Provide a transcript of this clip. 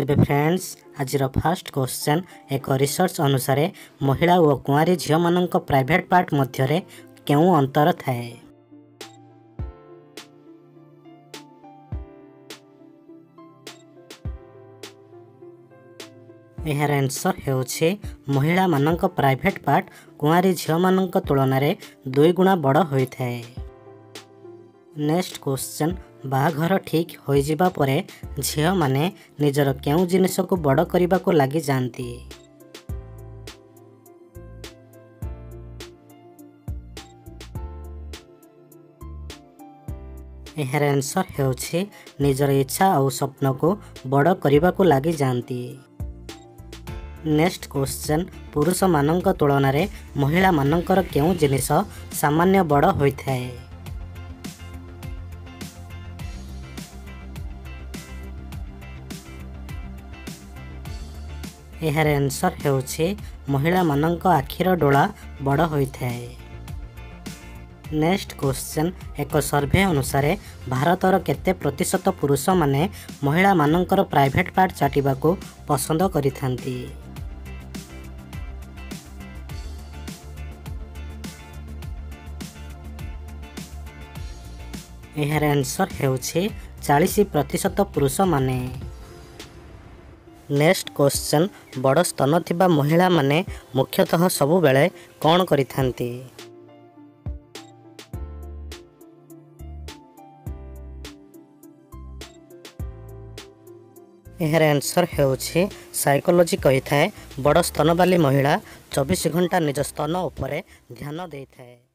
तेबे फ्रेंड्स आजिर fast question एक रिसर्च अनुसार महिला और कुंवारी झियो माननक प्राइवेट पार्ट मध्यरे केउ अंतर थाए। यार आंसर होउछे महिला माननक प्राइवेट पार्ट कुंवारी झियो माननक तुलन रे 2 गुणा बड़ होई थाए। नेक्स्ट क्वेश्चन बाघर ठीक होई जिबा परे झियो माने निजर केउ जिनिष को बड़ करिबा को लागि जानती। एहर आंसर हेउछे निजर इच्छा और स्वप्न को बड़ करिबा को लागि जानती। नेक्स्ट क्वेश्चन पुरुष माननक तुलना रे महिला माननकर केउ जिनिष सामान्य बड़ होई थाए। यार आंसर होउछे महिला माननक आखिर डोला बड़ होई थाए। नेक्स्ट क्वेश्चन एक सर्वे अनुसार भारतर केते प्रतिशत पुरुष माने महिला माननकर प्राइवेट पार्ट चाटिबा को पसंद करिथांती। यार आंसर होउछे 40% पुरुष माने। नेक्स्ट क्वेश्चन बड़ स्तन थिबा महिला माने मुख्यतः सबु बेले कौन करिथांती। एहर आंसर हेउछे साइकोलॉजी कहिथाए बड़ स्तन वाली महिला 24 घंटा निज स्तन उपरे ध्यान देइथाए।